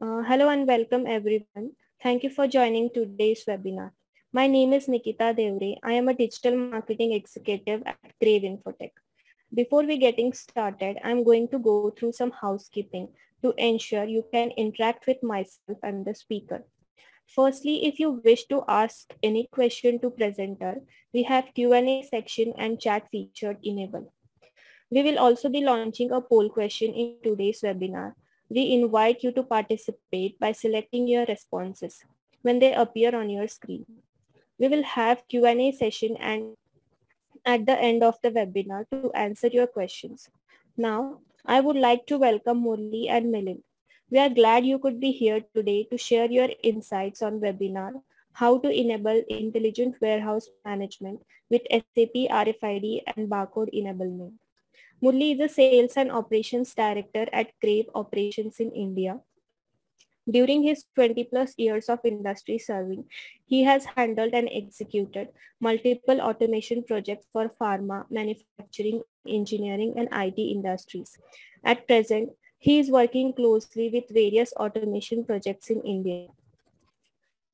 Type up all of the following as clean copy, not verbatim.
Hello and welcome everyone. Thank you for joining today's webinar. My name is Nikita Devore. I am a digital marketing executive at Crave InfoTech. Before we getting started, I'm going to go through some housekeeping to ensure you can interact with myself and the speaker. Firstly, if you wish to ask any question to presenter, we have Q&A section and chat feature enabled. We will also be launching a poll question in today's webinar. We invite you to participate by selecting your responses when they appear on your screen. We will have Q&A session and at the end of the webinar to answer your questions. Now, I would like to welcome Murali and Melin. We are glad you could be here today to share your insights on webinar, how to enable intelligent warehouse management with SAP RFID and barcode enablement. Murali is a Sales and Operations Director at Crave Operations in India. During his 20+ years of industry serving, he has handled and executed multiple automation projects for pharma, manufacturing, engineering, and IT industries. At present, he is working closely with various automation projects in India.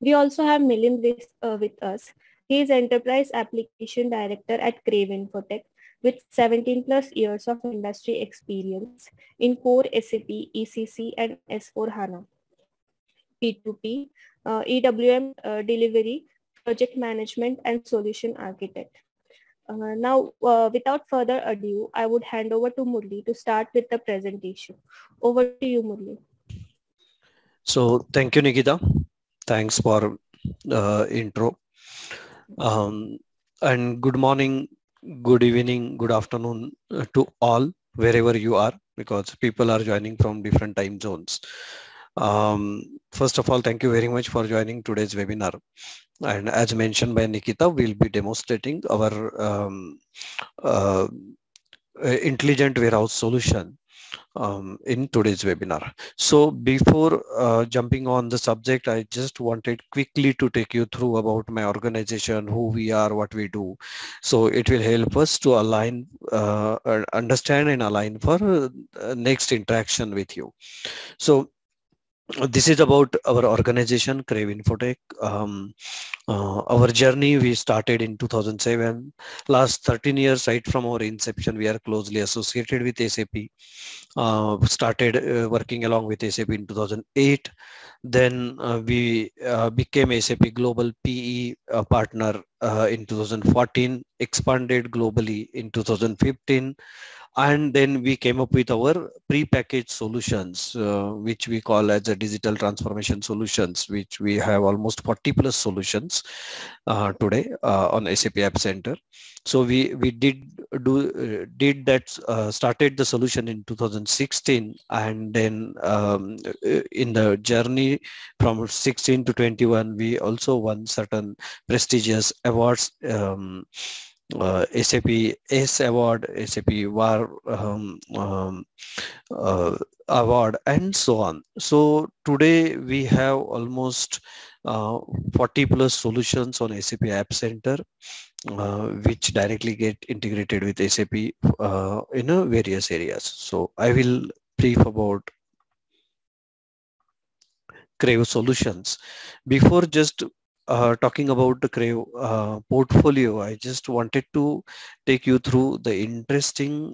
We also have Melin with us. He is Enterprise Application Director at Crave InfoTech, with 17+ years of industry experience in core SAP, ECC, and S4 HANA, P2P, EWM delivery, project management, and solution architect. Now, without further ado, I would hand over to Murali to start with the presentation. Over to you, Murali. So thank you, Nikita. Thanks for the intro. And good morning, good evening, good afternoon to all, wherever you are, because people are joining from different time zones. First of all, thank you very much for joining today's webinar. And as mentioned by Nikita, we'll be demonstrating our intelligent warehouse solution in today's webinar. So before jumping on the subject, I just wanted quickly to take you through about my organization, who we are, what we do. So it will help us to align, understand and align for next interaction with you. So this is about our organization, Crave InfoTech. Our journey, we started in 2007. Last 13 years, right from our inception, we are closely associated with SAP. Started working along with SAP in 2008. Then we became SAP Global PE partner in 2014, expanded globally in 2015. And then we came up with our pre-packaged solutions, which we call as a digital transformation solutions, which we have almost 40+ solutions today on SAP App Center. So we started the solution in 2016, and then in the journey from 16 to 21, we also won certain prestigious awards. SAP S award, SAP VAR award, and so on. So today we have almost 40+ solutions on SAP App Center, which directly get integrated with SAP in various areas. So I will brief about Crave solutions. Before just talking about the Crave portfolio, I just wanted to take you through the interesting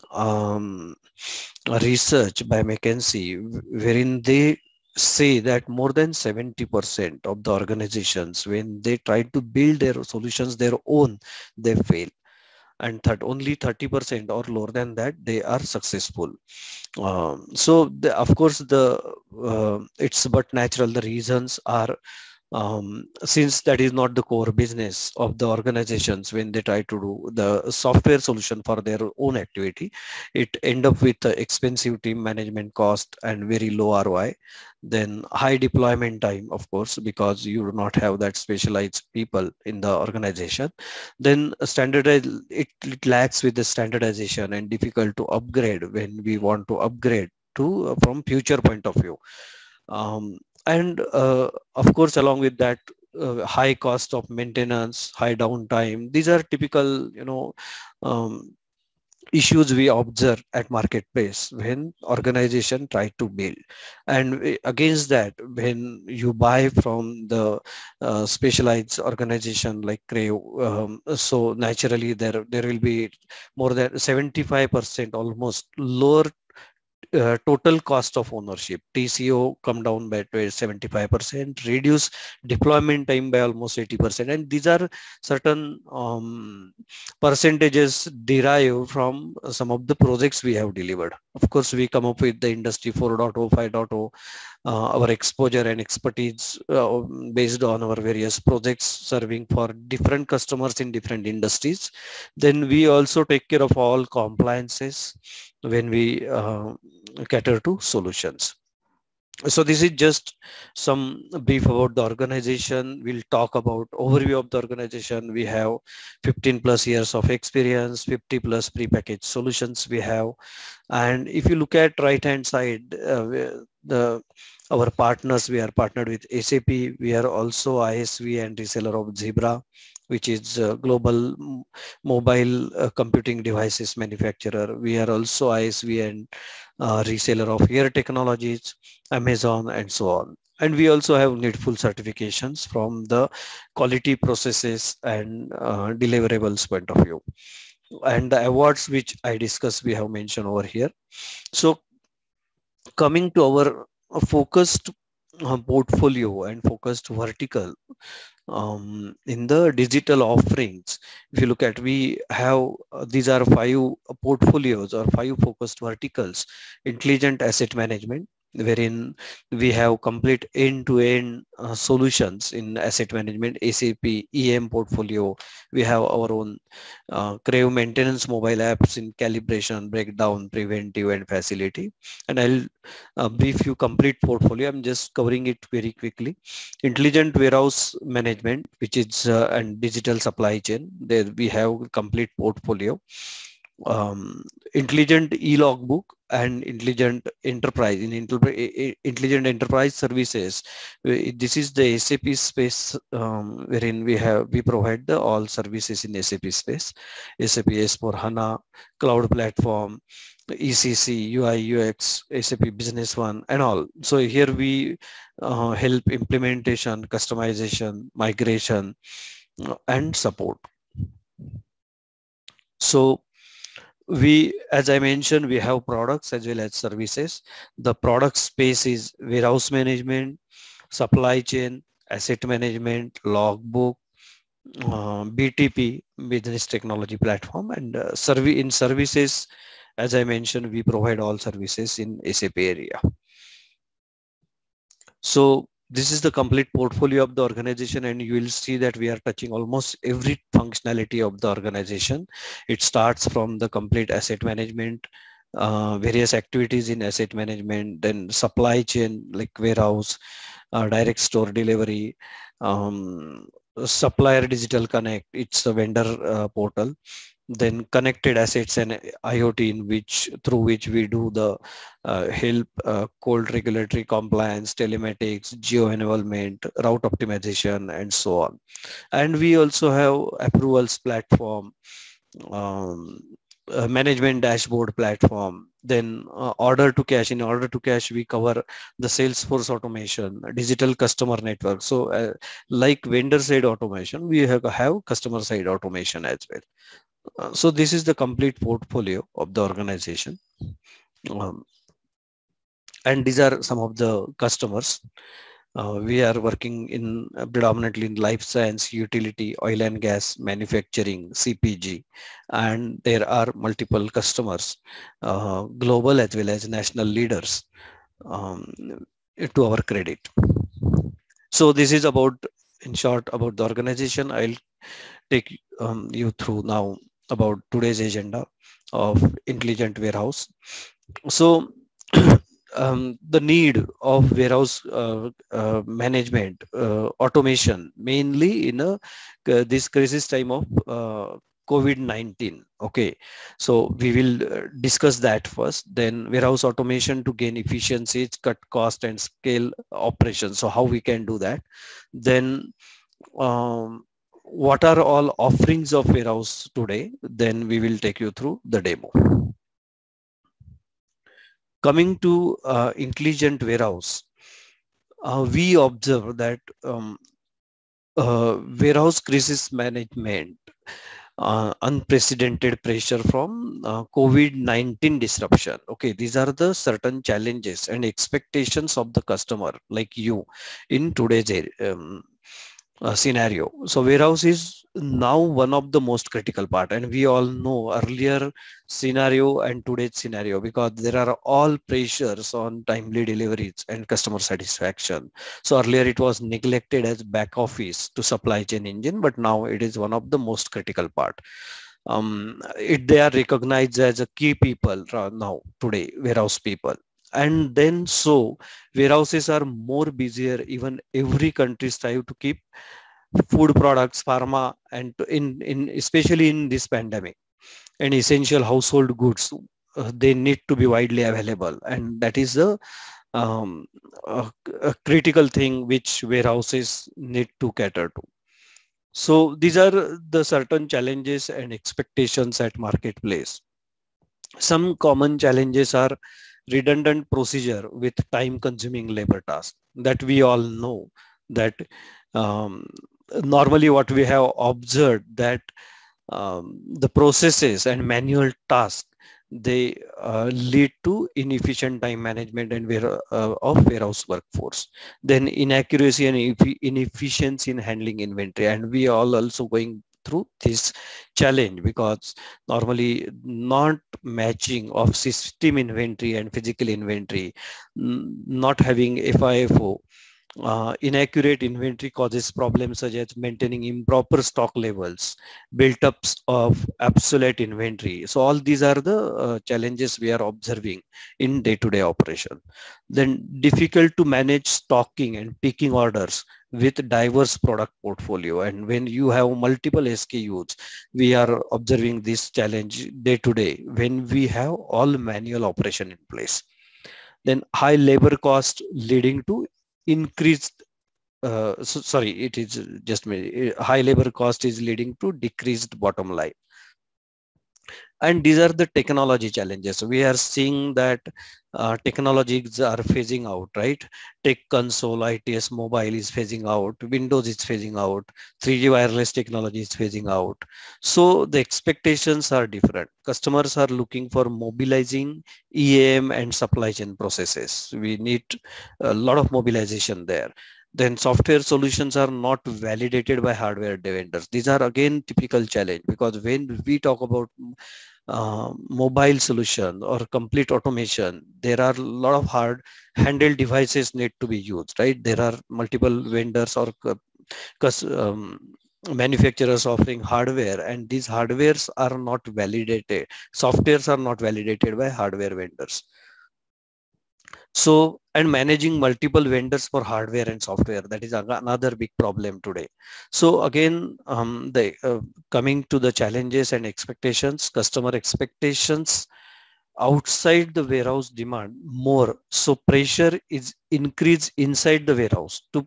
research by McKinsey, wherein they say that more than 70% of the organizations, when they try to build their solutions their own, they fail. And only 30% or lower than that, they are successful. Of course, it's but natural. The reasons are, since that is not the core business of the organizations, when they try to do the software solution for their own activity, it end up with expensive team management cost and very low ROI. Then high deployment time, of course, because you do not have that specialized people in the organization. Then it lacks with the standardization and difficult to upgrade when we want to upgrade to from future point of view. And of course, along with that, high cost of maintenance, high downtime. These are typical, issues we observe at marketplace when organization try to build. And against that, when you buy from the specialized organization like Crave, so naturally there will be more than 75% almost lower total cost of ownership. TCO come down by 75%, reduce deployment time by almost 80%, and these are certain percentages derived from some of the projects we have delivered. Of course, we come up with the Industry 4.0, 5.0, our exposure and expertise based on our various projects serving for different customers in different industries. Then we also take care of all compliances when we cater to solutions. So this is just some brief about the organization. We'll talk about overview of the organization. We have 15 plus years of experience, 50 plus prepackaged solutions we have. And if you look at right hand side, our partners, we are partnered with SAP. We are also ISV and reseller of Zebra, which is a global mobile computing devices manufacturer. We are also ISV and reseller of QR Technologies, Amazon, and so on. And we also have needful certifications from the quality processes and deliverables point of view. And the awards which I discussed, we have mentioned over here. So coming to our focused portfolio and focused vertical, in the digital offerings, if you look at, we have these are 5 portfolios or 5 focused verticals. Intelligent asset management, wherein we have complete end-to-end solutions in asset management, SAP EM portfolio. We have our own Crave maintenance mobile apps in calibration, breakdown, preventive, and facility. And I'll brief you complete portfolio. I'm just covering it very quickly. Intelligent warehouse management, which is and digital supply chain. There we have complete portfolio. Intelligent e-logbook and intelligent enterprise. In intelligent enterprise services, this is the SAP space, wherein we provide the all services in SAP space. SAP S4 HANA, cloud platform, ECC, UI, UX, SAP Business One, and all. So here we help implementation, customization, migration, and support. So we, as I mentioned, we have products as well as services. The product space is warehouse management, supply chain, asset management, logbook, BTP, business technology platform, and in services, as I mentioned, we provide all services in SAP area. So this is the complete portfolio of the organization, and you will see that we are touching almost every functionality of the organization. It starts from the complete asset management, various activities in asset management, then supply chain like warehouse, direct store delivery, supplier digital connect, it's a vendor portal. Then connected assets and IoT, in which through which we do the help cold regulatory compliance, telematics, geo enablement, route optimization, and so on. And we also have approvals platform, management dashboard platform, then order to cash. In order to cash, we cover the Salesforce automation, digital customer network. So like vendor side automation, we have customer side automation as well. So this is the complete portfolio of the organization, and these are some of the customers. We are working in predominantly in life science, utility, oil and gas, manufacturing, CPG, and there are multiple customers, global as well as national leaders, to our credit. So this is about, in short, about the organization. I'll take you through now about today's agenda of intelligent warehouse. So the need of warehouse management, automation, mainly in this crisis time of COVID-19. Okay, so we will discuss that first. Then warehouse automation to gain efficiencies, cut cost, and scale operations. So how we can do that? Then what are all offerings of warehouse today, then we will take you through the demo. Coming to intelligent warehouse, we observe that warehouse crisis management, unprecedented pressure from COVID-19 disruption. Okay, these are the certain challenges and expectations of the customer like you in today's scenario. So warehouse is now one of the most critical part, and we all know earlier scenario and today's scenario, because there are all pressures on timely deliveries and customer satisfaction. So earlier it was neglected as back office to supply chain engine, but now it is one of the most critical part. They are recognized as a key people now today, warehouse people. And then so warehouses are more busier. Even every country strive to keep food products, pharma, and especially in this pandemic, and essential household goods, they need to be widely available, and that is a critical thing which warehouses need to cater to. So these are the certain challenges and expectations at marketplace. Some common challenges are redundant procedure with time-consuming labor task, that we all know that normally what we have observed that the processes and manual tasks, they lead to inefficient time management and of warehouse workforce. Then inaccuracy and inefficiency in handling inventory, and we all also going through this challenge, because normally not matching of system inventory and physical inventory, not having FIFO, inaccurate inventory causes problems such as maintaining improper stock levels, build-ups of obsolete inventory. So all these are the challenges we are observing in day-to-day operation. Then difficult to manage stocking and picking orders with diverse product portfolio, and when you have multiple SKUs, we are observing this challenge day-to-day when we have all manual operation in place. Then high labor cost leading to increased high labor cost is leading to decreased bottom line. And these are the technology challenges. We are seeing that technologies are phasing out, right? Tech console, ITS mobile is phasing out, Windows is phasing out, 3G wireless technology is phasing out. So the expectations are different. Customers are looking for mobilizing EAM and supply chain processes. We need a lot of mobilization there. Then software solutions are not validated by hardware vendors. These are again typical challenge, because when we talk about mobile solution or complete automation, there are a lot of hard handheld devices need to be used, right? There are multiple vendors or manufacturers offering hardware, and these hardwares are not validated. Softwares are not validated by hardware vendors. So, and managing multiple vendors for hardware and software, that is another big problem today. So again, coming to the challenges and expectations, customer expectations outside the warehouse demand more. So pressure is increased inside the warehouse to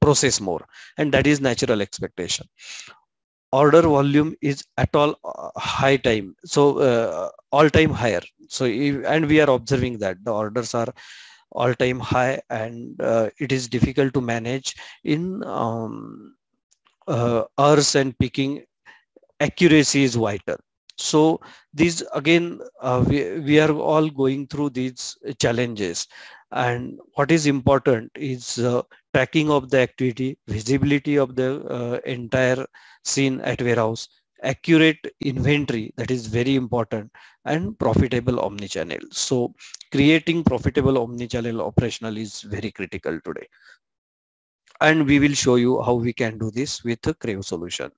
process more, and that is natural expectation. Order volume is at all-time higher. So, and we are observing that the orders are all-time high, and it is difficult to manage in hours, and picking accuracy is vital. So these again, we are all going through these challenges. And what is important is tracking of the activity, visibility of the entire scene at warehouse, accurate inventory, that is very important, and profitable omnichannel. So creating profitable omnichannel operational is very critical today. And we will show you how we can do this with a Crave solution.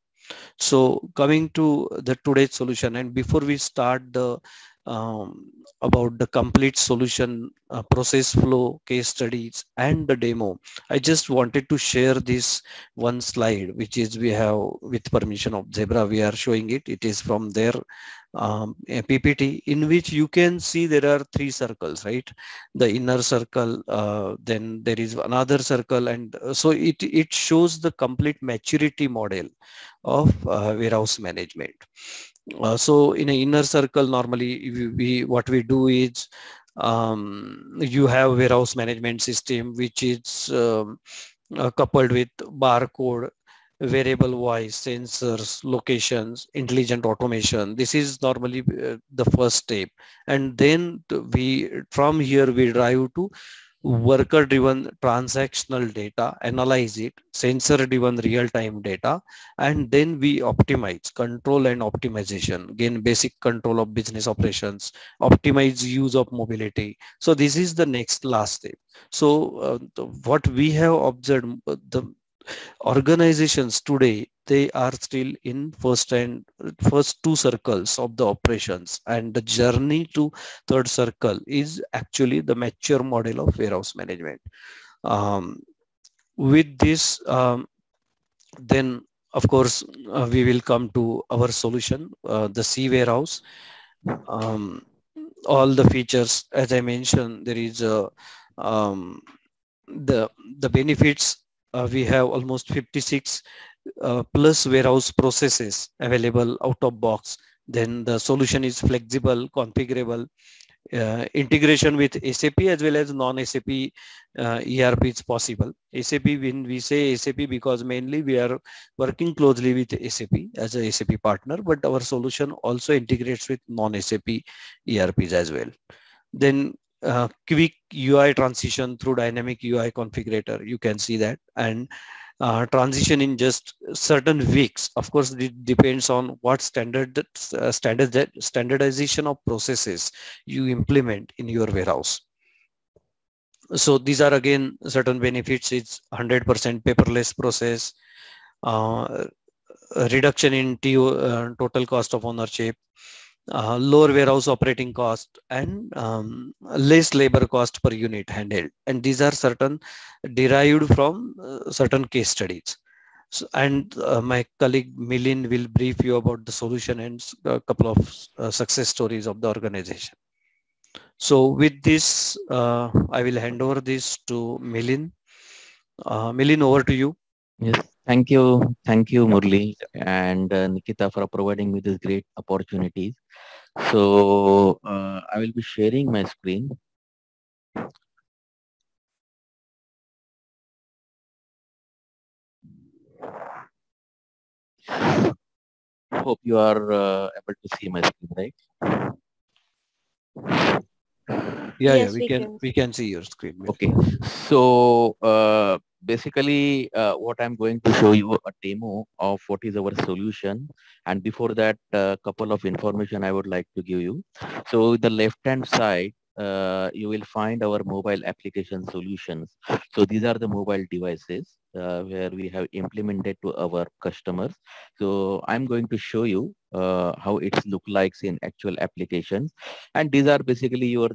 So coming to the today's solution, and before we start the about the complete solution, process flow, case studies, and the demo. I just wanted to share this one slide, which is we have, with permission of Zebra, we are showing it. It is from their PPT, in which you can see there are three circles, right? The inner circle, then there is another circle, and so it shows the complete maturity model of warehouse management. So in an inner circle, normally what we do is you have warehouse management system, which is coupled with barcode, variable voice, sensors, locations, intelligent automation. This is normally the first step, and then from here we drive to worker-driven transactional data, analyze it, sensor-driven real-time data, and then we optimize, control and optimization, gain basic control of business operations, optimize use of mobility. So this is the last step. So what we have observed, the organizations today, they are still in first two circles of the operations, and the journey to third circle is actually the mature model of warehouse management. With this, then of course we will come to our solution, the C warehouse. All the features, as I mentioned, there is the benefits. We have almost 56 plus warehouse processes available out of box. Then the solution is flexible, configurable, integration with SAP as well as non-SAP ERP is possible. SAP, when we say SAP, because mainly we are working closely with SAP as a SAP partner, but our solution also integrates with non-SAP ERPs as well. Then quick UI transition through dynamic UI configurator, you can see that, and transition in just certain weeks. Of course, it depends on what standardization of processes you implement in your warehouse. So these are again certain benefits. It's 100% paperless process, reduction in total cost of ownership, lower warehouse operating cost, and less labor cost per unit handheld. And these are certain derived from certain case studies. So, and my colleague Melin will brief you about the solution and a couple of success stories of the organization. So with this, I will hand over this to Melin. Melin, over to you. Yes. Thank you, Murali and Nikita for providing me this great opportunity. So I will be sharing my screen. Hope you are able to see my screen, right? Yes, we can see your screen. Okay, so basically, what I'm going to show you a demo of what is our solution, and before that, a couple of information I would like to give you. So the left-hand side, you will find our mobile application solutions. So these are the mobile devices where we have implemented to our customers. So I'm going to show you how it's look like in actual applications, and these are basically your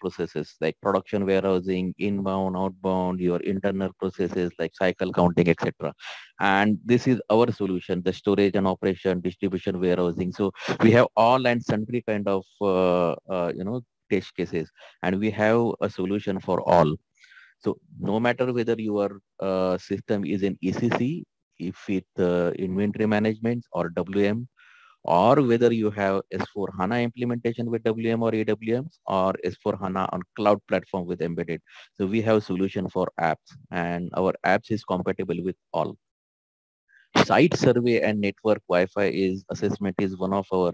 processes like production warehousing, inbound, outbound, your internal processes like cycle counting, etc. And this is our solution, the storage and operation, distribution, warehousing. So we have all and sundry kind of test cases, and we have a solution for all. So no matter whether your system is in ECC, if it's inventory management or WM, or whether you have S4 HANA implementation with WM or EWM, or S4 HANA on cloud platform with embedded. So we have a solution for apps, and our apps is compatible with all. Site survey and network Wi-Fi assessment is one of our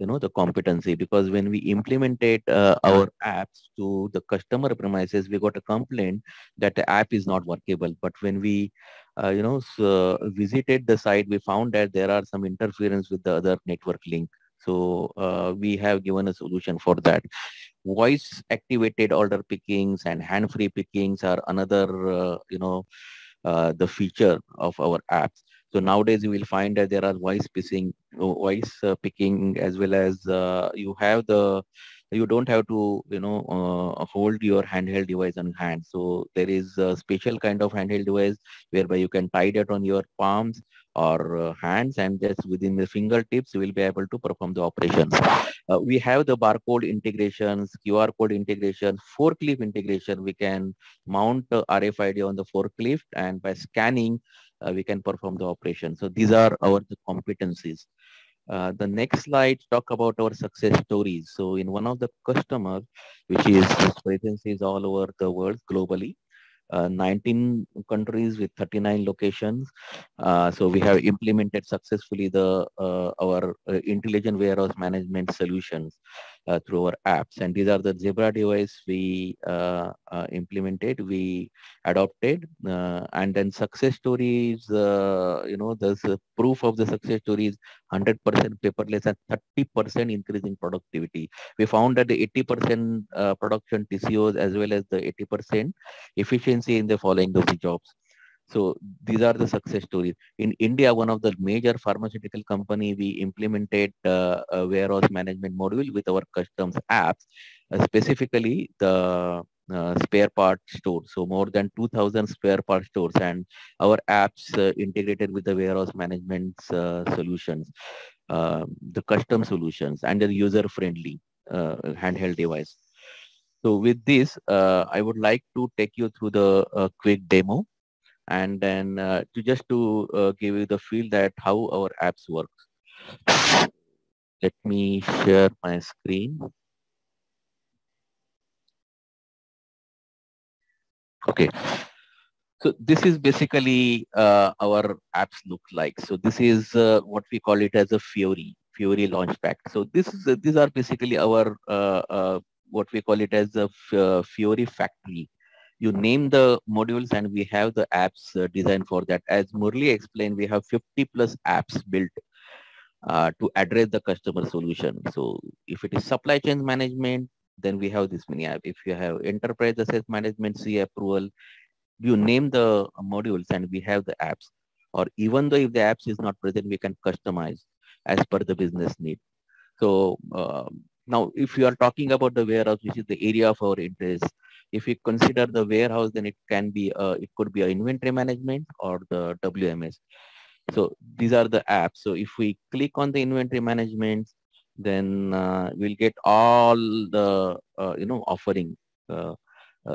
the competency, because when we implemented our apps to the customer premises, we got a complaint that the app is not workable. But when we visited the site, we found that there are some interference with the other network link. So we have given a solution for that. Voice activated order pickings and hand-free pickings are another the feature of our apps. So nowadays you will find that there are voice picking as well as you don't have to hold your handheld device on hand. So there is a special kind of handheld device whereby you can tie that on your palms or hands, and just within the fingertips you will be able to perform the operations. We have the barcode integrations, QR code integration, forklift integration. We can mount RFID on the forklift, and by scanning we can perform the operation. So these are our competencies. The next slide talk about our success stories. So in one of the customers, which is presences all over the world globally, 19 countries with 39 locations. So we have implemented successfully the our intelligent warehouse management solutions through our apps. And these are the Zebra device we implemented, we adopted, and then success stories, there's a proof of the success stories, 100% paperless and 30% increase in productivity. We found that the 80% production TCOs as well as the 80% efficiency in the following of the jobs. So these are the success stories. In India, one of the major pharmaceutical company, we implemented a warehouse management module with our customs apps, specifically the spare part stores. So more than 2,000 spare part stores, and our apps integrated with the warehouse management solutions, the custom solutions, and the user-friendly handheld device. So with this, I would like to take you through the quick demo, and then to give you the feel that how our apps works. Let me share my screen. Okay, so this is basically our apps look like. So this is what we call it as a Fiori launchpad. So this is these are basically our what we call it as a Fiori factory. You name the modules and we have the apps designed for that. As Murali explained, we have 50+ apps built to address the customer solution. So if it is supply chain management, then we have this many apps. If you have enterprise asset management, CA approval, you name the modules and we have the apps. Or even though if the apps is not present, we can customize as per the business need. So now if you are talking about the warehouse, which is the area of our interest, if you consider the warehouse, then it can be, it could be an inventory management or the WMS. So these are the apps. So if we click on the inventory management, then we'll get all the offering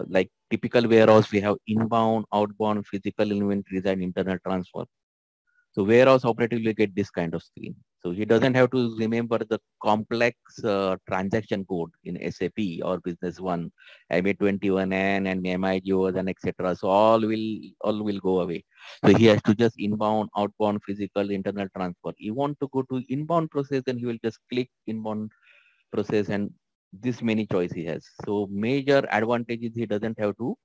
like typical warehouse. We have inbound, outbound, physical inventories, and internal transfer. So warehouse operative will get this kind of screen. So he doesn't have to remember the complex transaction code in SAP or Business One, MA21N and MIGOs and etc. So all will go away. So he has to just inbound, outbound, physical, internal transfer. You want to go to inbound process, then he will just click inbound process, and this many choice he has. So major advantage is he doesn't have to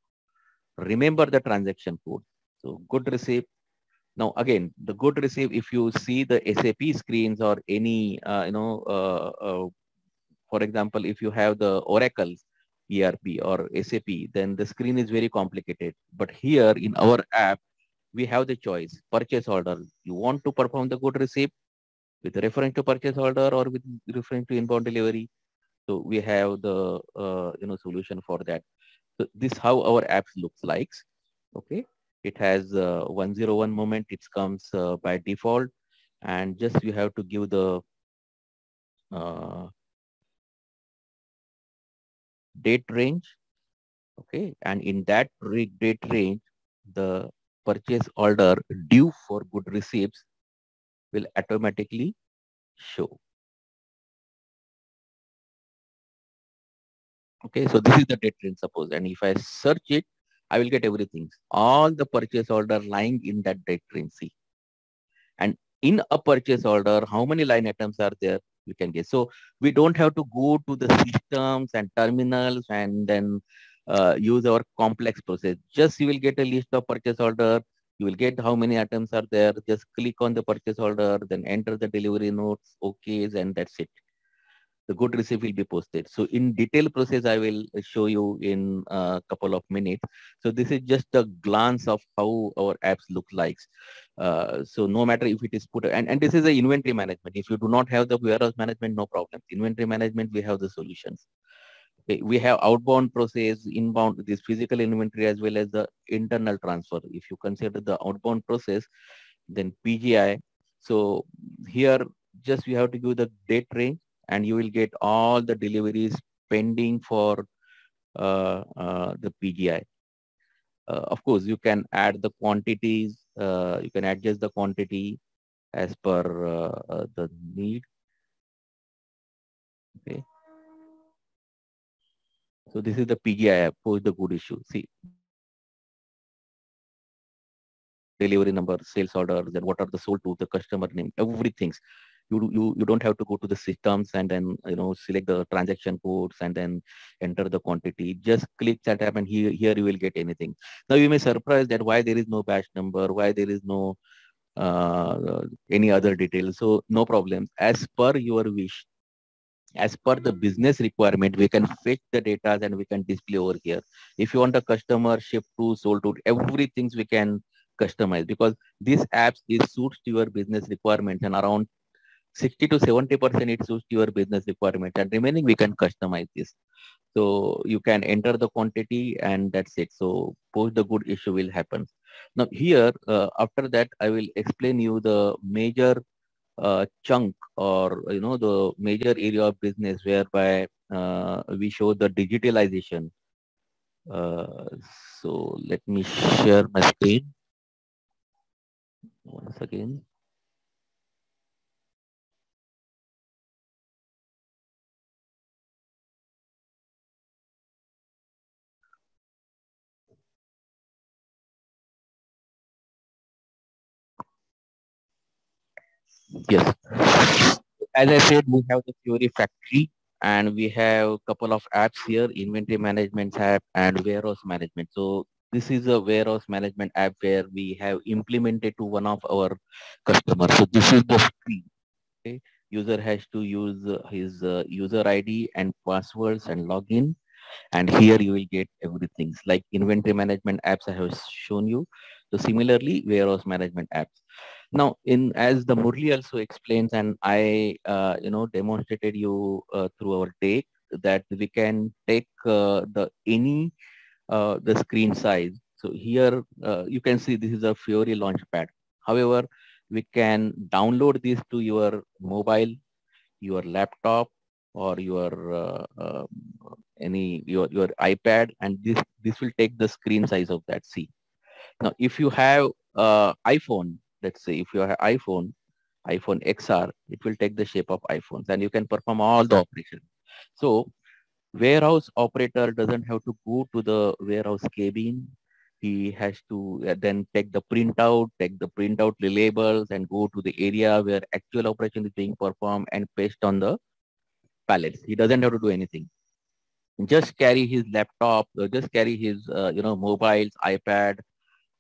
remember the transaction code. So good receipt. Now again, the good receipt, if you see the SAP screens or any, for example, if you have the Oracle ERP or SAP, then the screen is very complicated. But here in our app, we have the choice, purchase order. You want to perform the good receipt with reference to purchase order or with reference to inbound delivery. So we have the, solution for that. So this is how our apps looks like, okay? It has 101 moment. It comes by default, and just you have to give the date range, okay? And in that date range, the purchase order due for good receipts will automatically show. Okay, so this is the date range, suppose, and if I search it, I will get everything, all the purchase order lying in that date range. See, and in a purchase order, how many line items are there? You can guess. So we don't have to go to the systems and terminals and then use our complex process. Just you will get a list of purchase order. You will get how many items are there. Just click on the purchase order, then enter the delivery notes, OKs, and that's it. the good receipt will be posted. So in detail process, I will show you in a couple of minutes. So this is just a glance of how our apps look like. So no matter if it is put, and this is the inventory management. If you do not have the warehouse management, no problem. Inventory management, we have the solutions. We have outbound process, inbound, this physical inventory as well as the internal transfer. If you consider the outbound process, then PGI. So here just you have to give the date range, and you will get all the deliveries pending for the PGI. Of course, you can add the quantities, you can adjust the quantity as per the need. Okay. So this is the PGI app, post the good issue. See, delivery number, sales order, then what are the sold to, the customer name, everything. You don't have to go to the systems and then select the transaction codes and then enter the quantity. Just click that app and here you will get anything. Now you may surprise that why there is no batch number, why there is no any other detail. So no problem. As per your wish, as per the business requirement, we can fetch the data and we can display over here. If you want a customer, ship to, sold to, everything we can customize, because these apps suits to your business requirements, and around 60 to 70% it suits your business requirement, and remaining we can customize this. So you can enter the quantity and that's it. So post the good issue will happen. Now here, after that, I will explain you the major chunk, or the major area of business whereby we show the digitalization. So let me share my screen once again. Yes, as I said, we have the Fiori factory and we have a couple of apps here, inventory management app and warehouse management. So this is a warehouse management app where we have implemented to one of our customers. So this is the screen. Okay. User has to use his user ID and passwords and login. And here you will get everything like inventory management apps I have shown you. So similarly, warehouse management apps. Now, as the Murali also explains, and I, demonstrated you through our day, that we can take the screen size. So here you can see this is a Fiori Launchpad. However, we can download this to your mobile, your laptop, or your iPad, and this will take the screen size of that. See, now if you have iPhone. Let's say if you have iPhone XR, it will take the shape of iPhones and you can perform all the operations. So warehouse operator doesn't have to go to the warehouse cabin. He has to then take the printout labels and go to the area where actual operation is being performed and paste on the pallets. He doesn't have to do anything. Just carry his laptop, just carry his, mobiles, iPad,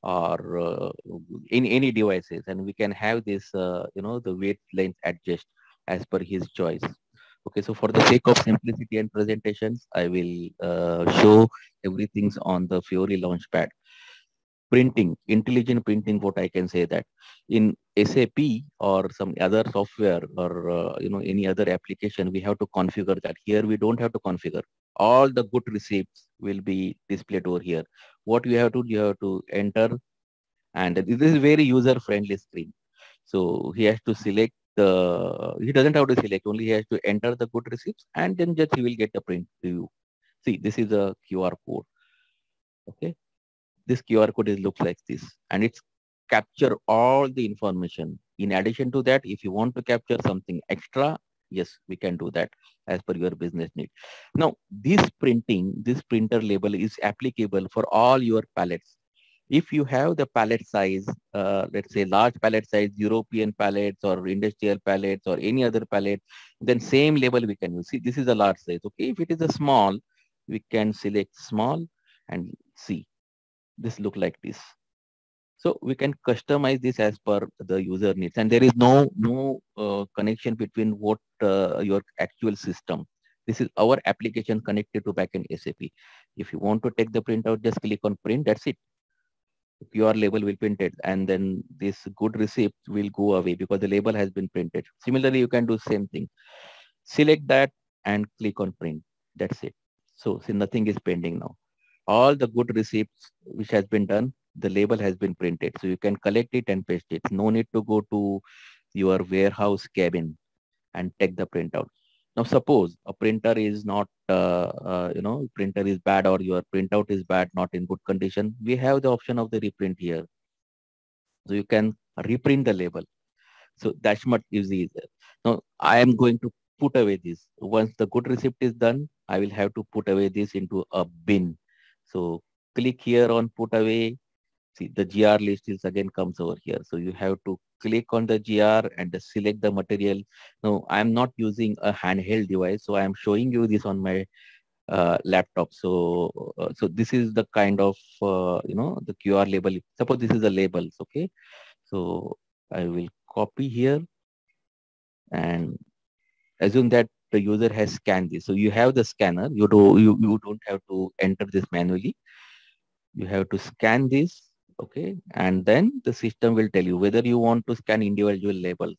or in any devices, and we can have this the weight length adjust as per his choice. Okay, so for the sake of simplicity and presentations, I will show everything's on the Fiori Launchpad. Printing, intelligent printing, what I can say that in SAP or some other software or any other application, we have to configure that. Here we don't have to configure. All the good receipts will be displayed over here. What you have to enter, and this is very user-friendly screen. So he has to select the, he doesn't have to select, only he has to enter the good receipts, and then just he will get the print to you. See, this is a QR code. Okay. This QR code looks like this, and it's capture all the information. In addition to that, if you want to capture something extra, yes, we can do that as per your business need. Now, this printing, this printer label is applicable for all your pallets. If you have the pallet size, let's say large pallet size, European pallets or industrial pallets or any other pallet, then same label we can use. See, this is a large size. Okay, if it is a small, we can select small and see. This look like this. So we can customize this as per the user needs, and there is no connection between what your actual system. This is our application connected to backend SAP. If you want to take the printout, just click on print, that's it. The QR label will print it, and then this good receipt will go away because the label has been printed. Similarly, you can do the same thing. Select that and click on print, that's it. So see, nothing is pending now. All the good receipts which has been done, the label has been printed. So you can collect it and paste it. No need to go to your warehouse cabin and take the printout. Now, suppose a printer is not, printer is bad, or your printout is bad, not in good condition. We have the option of the reprint here. So you can reprint the label. So that's much easier. Now, I am going to put away this. Once the good receipt is done, I will have to put away this into a bin. So click here on put away. See, the GR list is again comes over here. So you have to click on the GR and select the material. No, I'm not using a handheld device. So I'm showing you this on my laptop. So, this is the kind of, the QR label. Suppose this is the labels. Okay. So I will copy here and assume that the user has scanned this. So you have the scanner. You don't have to enter this manually. You have to scan this. Okay, and then the system will tell you whether you want to scan individual labels.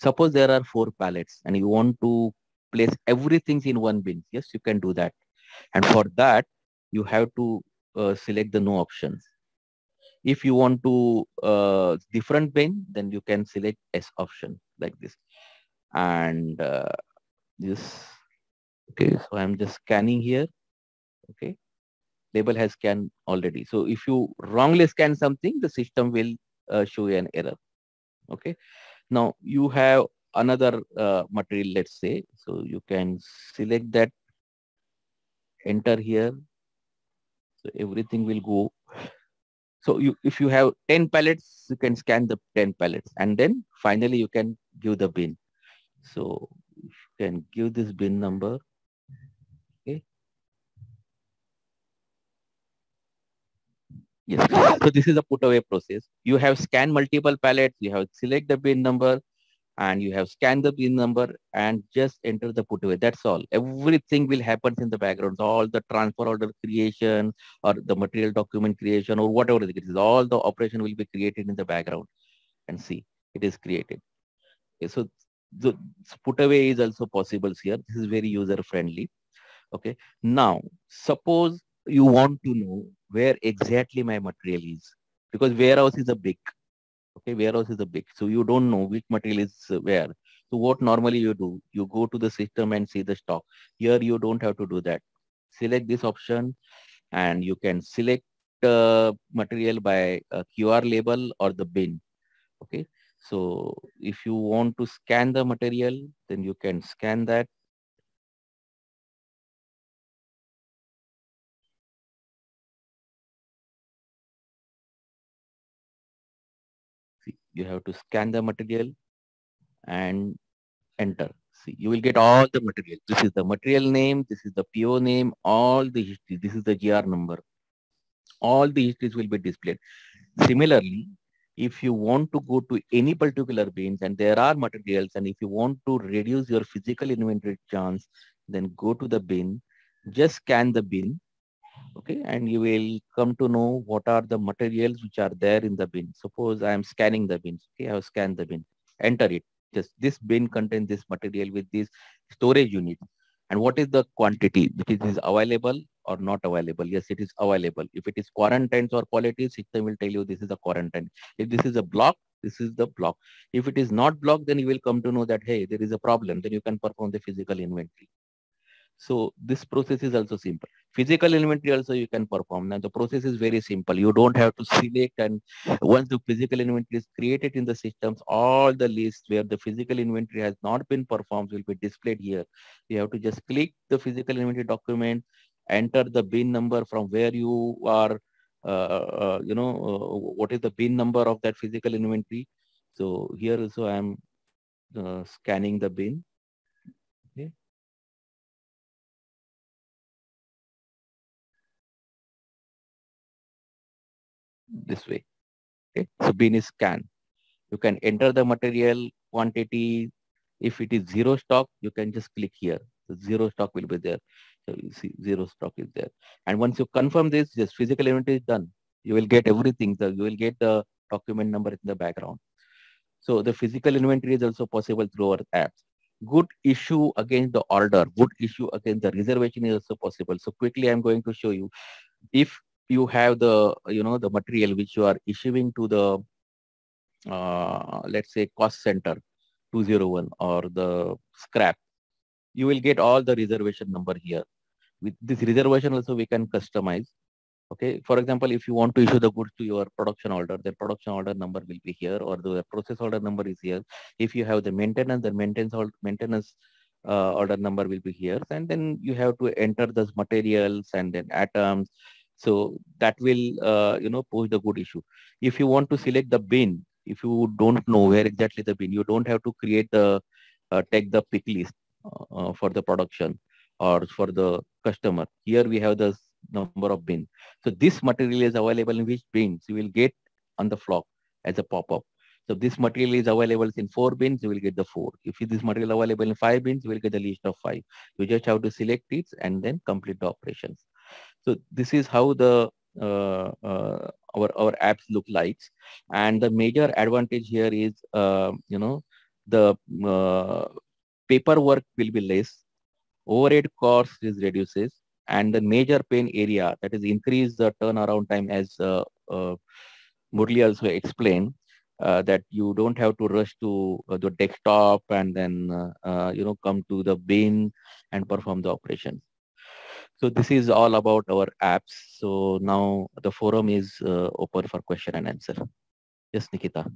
Suppose there are 4 pallets and you want to place everything in one bin. Yes, you can do that. And for that, you have to select the no options. If you want to different bin, then you can select S option like this. And this, okay, so I'm just scanning here. Okay. Label has scanned already. So if you wrongly scan something, the system will show you an error. Okay. Now you have another material, let's say. So you can select that, enter here. So everything will go. So if you have 10 pallets, you can scan the 10 pallets. And then finally you can give the bin. So you can give this bin number. Yes, so this is a put away process. You have scanned multiple pallets, you have select the bin number, and you have scanned the bin number and just enter the put away. That's all. Everything will happen in the background. All the transfer order creation or the material document creation or whatever it is, all the operation will be created in the background. And see, it is created. Okay, so the put away is also possible here. This is very user friendly. Okay, now suppose you want to know where exactly my material is, because warehouse is a big, okay, warehouse is a big, so you don't know which material is where. So what normally you do, you go to the system and see the stock. Here you don't have to do that. Select this option and you can select material by QR label or the bin. Okay, so if you want to scan the material, then you can scan that. You have to scan the material and enter. See, you will get all the material. This is the material name. This is the PO name. All the history. This is the GR number. All the histories will be displayed. Similarly, if you want to go to any particular bins and there are materials, and if you want to reduce your physical inventory chance, then go to the bin. Just scan the bin. Okay, and you will come to know what are the materials which are there in the bin. Suppose I am scanning the bin. Okay, I have scanned the bin. Enter it. Just this bin contains this material with this storage unit. And what is the quantity? If it is available or not available? Yes, it is available. If it is quarantines or quality, system will tell you this is a quarantine. If this is a block, this is the block. If it is not blocked, then you will come to know that, hey, there is a problem. Then you can perform the physical inventory. So this process is also simple. Physical inventory also you can perform. Now the process is very simple. You don't have to select, and once the physical inventory is created in the systems, all the lists where the physical inventory has not been performed will be displayed here. You have to just click the physical inventory document, enter the bin number from where you are, what is the bin number of that physical inventory. So here also I am scanning the bin. This way. Okay, so bin is scanned. You can enter the material, quantity, If it is zero stock, you can just click here. So zero stock will be there. So you see zero stock is there. And once you confirm this, this physical inventory is done. You will get everything. So you will get the document number in the background. So the physical inventory is also possible through our apps. Good issue against the order, good issue against the reservation is also possible. So quickly I'm going to show you. If you have the, you know, the material which you are issuing to the, let's say cost center 201 or the scrap, you will get all the reservation number here. With this reservation also we can customize. Okay, for example, if you want to issue the goods to your production order, the production order number will be here, or the process order number is here. If you have the maintenance order number will be here, and then you have to enter those materials and then atoms. So that will, you know, pose the good issue. If you want to select the bin, if you don't know where exactly the bin, you don't have to create the, take the pick list for the production or for the customer. Here we have the number of bins. So this material is available in which bins, you will get on the flock as a pop-up. So this material is available in 4 bins, you will get the 4. If this material available in 5 bins, you will get the list of 5. You just have to select it and then complete the operations. So this is how the our apps look like. And the major advantage here is, you know, the paperwork will be less, overhead cost is reduces. And the major pain area, that is increase the turnaround time, as Murali also explained, that you don't have to rush to the desktop and then, you know, come to the bin and perform the operation. So this is all about our apps. So now the forum is open for question and answer. Yes, Nikita.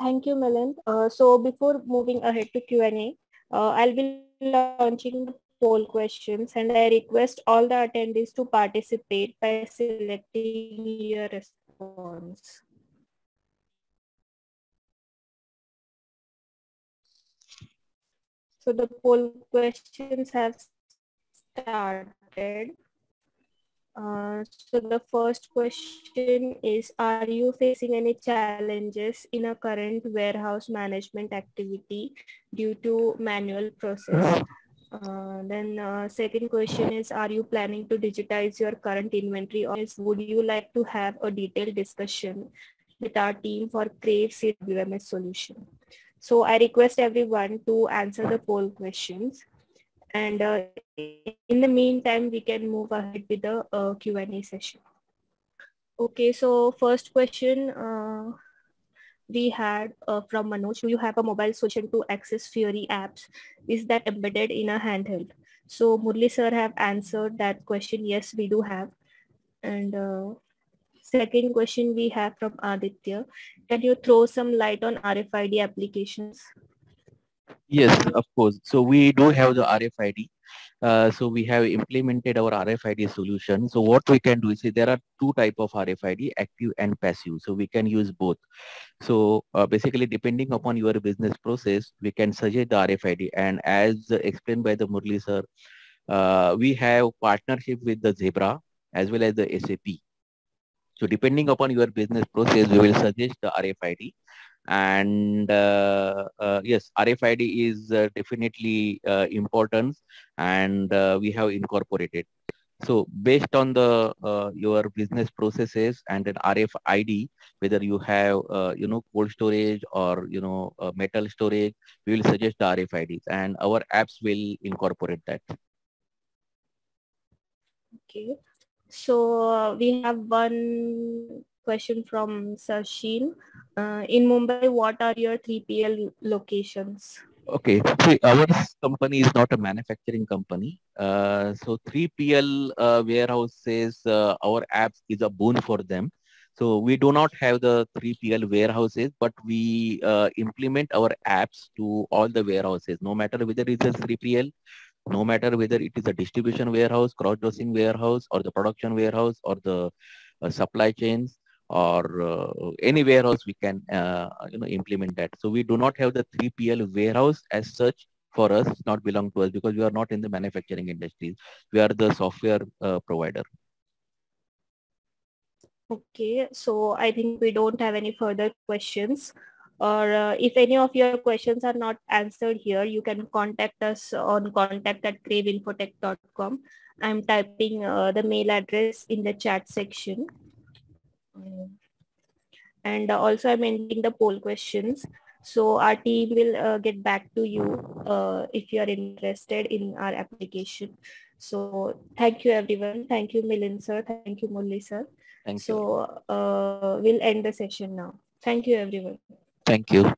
Thank you, Melin. So before moving ahead to Q&A, I'll be launching poll questions, and I request all the attendees to participate by selecting your response. So the poll questions have started. So the first question is, are you facing any challenges in a current warehouse management activity due to manual process? Then second question is, are you planning to digitize your current inventory, or would you like to have a detailed discussion with our team for Crave CWMS solution? So I request everyone to answer the poll questions. And in the meantime, we can move ahead with the Q&A session. Okay, so first question we had from Manoj. You have a mobile solution to access Fiori apps. Is that embedded in a handheld? So Murali sir have answered that question. Yes, we do have. And second question we have from Aditya. Can you throw some light on RFID applications? Yes, of course. So we do have the RFID. So we have implemented our RFID solution. So what we can do is, there are two types of RFID, active and passive. So we can use both. So basically, depending upon your business process, we can suggest the RFID. And as explained by the Murali sir, we have partnership with the Zebra as well as the SAP. So depending upon your business process, we will suggest the RFID. And yes, RFID is definitely important, and we have incorporated. So based on the your business processes and an RFID, whether you have you know, cold storage or, you know, metal storage, we will suggest the RFIDs, and our apps will incorporate that. Okay, so we have one question from Sashin. In Mumbai, what are your 3PL locations? Okay, so our company is not a manufacturing company. So 3PL warehouses, our apps is a boon for them. So we do not have the 3PL warehouses, but we implement our apps to all the warehouses, no matter whether it's a 3PL, no matter whether it is a distribution warehouse, cross-dressing warehouse, or the production warehouse, or the supply chains, or anywhere else we can you know, implement that. So we do not have the 3PL warehouse as such for us, not belong to us, because we are not in the manufacturing industry. We are the software provider. Okay, so I think we don't have any further questions. or if any of your questions are not answered here, you can contact us on contact@craveinfotech.com. I'm typing the mail address in the chat section. And also I'm ending the poll questions. So our team will get back to you if you are interested in our application. So thank you, everyone. Thank you, Melin sir. Thank you, Murali sir. Thank you. So we'll end the session now. Thank you, everyone. Thank you.